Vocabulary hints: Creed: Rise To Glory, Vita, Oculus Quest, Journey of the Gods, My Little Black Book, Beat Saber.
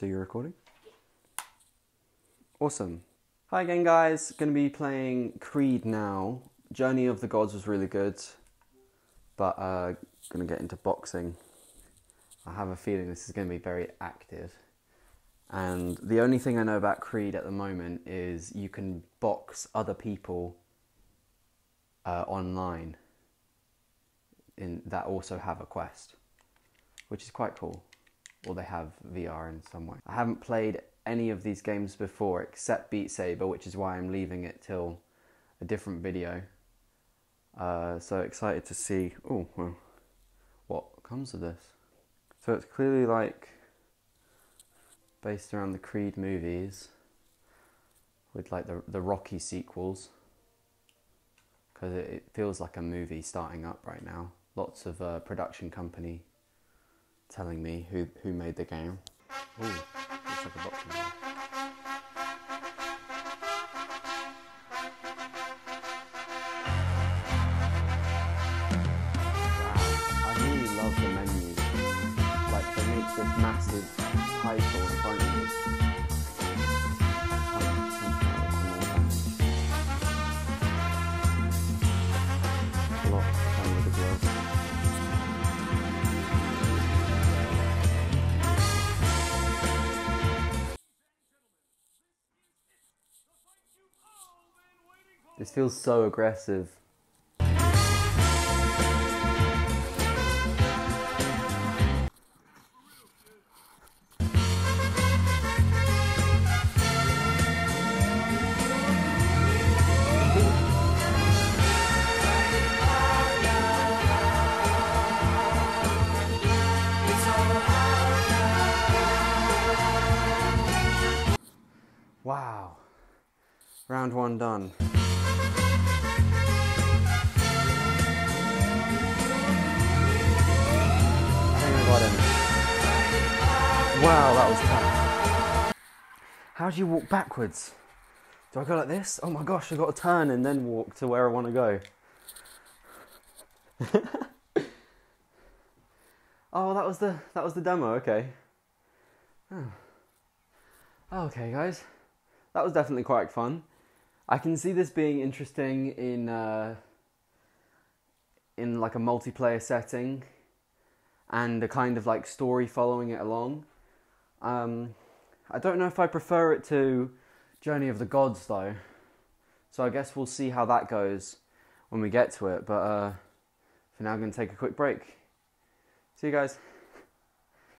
So you're recording? Yeah. Awesome. Hi again, guys. Gonna be playing Creed now. Journey of the Gods was really good, but gonna get into boxing. I have a feeling this is gonna be very active. And the only thing I know about Creed at the moment is you can box other people online. That also have a Quest, which is quite cool. Or they have VR in some way. I haven't played any of these games before except Beat Saber, which is why I'm leaving it till a different video. So excited to see what comes of this. So it's clearly like based around the Creed movies with like the Rocky sequels, because it feels like a movie starting up right now. Lots of production company telling me who made the game. Ooh, looks like a boxing game. Wow, I really love the menu. Like, they make this massive title in front of me. This feels so aggressive. Wow. Round one done. Wow, that was tough. How do you walk backwards? Do I go like this? Oh my gosh, I've got to turn and then walk to where I want to go. Oh, that was the demo, okay. Oh. Okay, guys. That was definitely quite fun. I can see this being interesting in like a multiplayer setting and a kind of like story following it along. I don't know if I prefer it to Journey of the Gods though, so I guess we'll see how that goes when we get to it, but for now I'm going to take a quick break. See you guys.